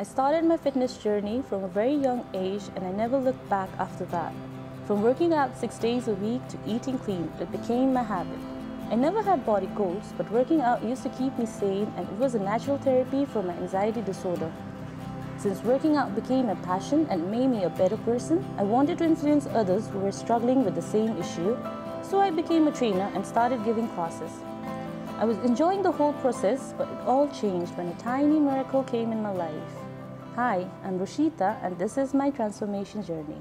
I started my fitness journey from a very young age and I never looked back after that. From working out 6 days a week to eating clean, it became my habit. I never had body goals, but working out used to keep me sane and it was a natural therapy for my anxiety disorder. Since working out became a passion and made me a better person, I wanted to influence others who were struggling with the same issue, so I became a trainer and started giving classes. I was enjoying the whole process, but it all changed when a tiny miracle came in my life. Hi, I'm Roshita and this is my transformation journey.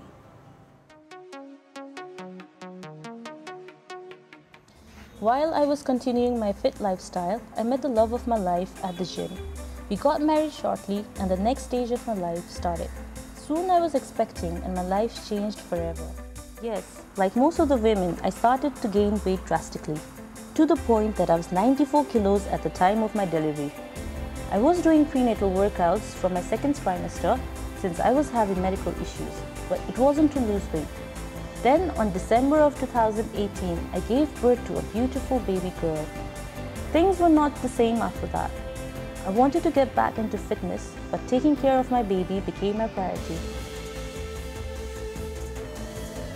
While I was continuing my fit lifestyle, I met the love of my life at the gym. We got married shortly and the next stage of my life started. Soon I was expecting and my life changed forever. Yes, like most of the women, I started to gain weight drastically, to the point that I was 94 kilos at the time of my delivery. I was doing prenatal workouts from my second trimester since I was having medical issues, but it wasn't to lose weight. Then, on December of 2018, I gave birth to a beautiful baby girl. Things were not the same after that. I wanted to get back into fitness, but taking care of my baby became my priority.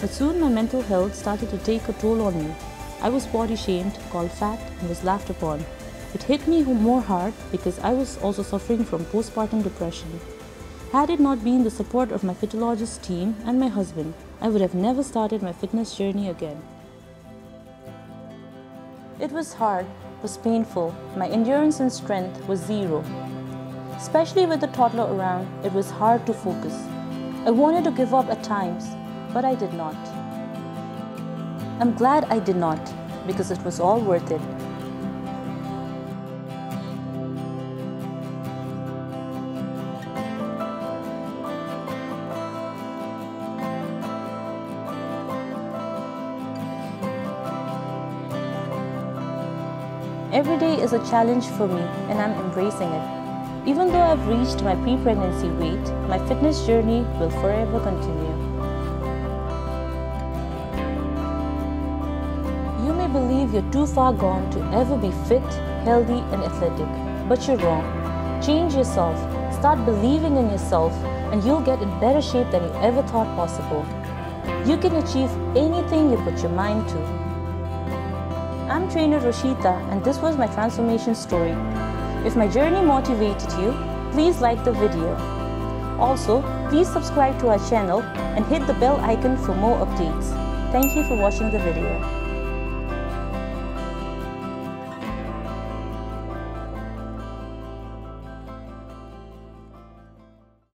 But soon my mental health started to take a toll on me. I was body shamed, called fat, and was laughed upon. It hit me more hard because I was also suffering from postpartum depression. Had it not been the support of my fitologist team and my husband, I would have never started my fitness journey again. It was hard, was painful, my endurance and strength was zero. Especially with the toddler around, it was hard to focus. I wanted to give up at times, but I did not. I'm glad I did not, because it was all worth it. Every day is a challenge for me and I'm embracing it. Even though I've reached my pre-pregnancy weight, my fitness journey will forever continue. You may believe you're too far gone to ever be fit, healthy and athletic, but you're wrong. Change yourself, start believing in yourself and you'll get in better shape than you ever thought possible. You can achieve anything you put your mind to. I'm trainer Roshita and this was my transformation story. If my journey motivated you, please like the video. Also, please subscribe to our channel and hit the bell icon for more updates. Thank you for watching the video.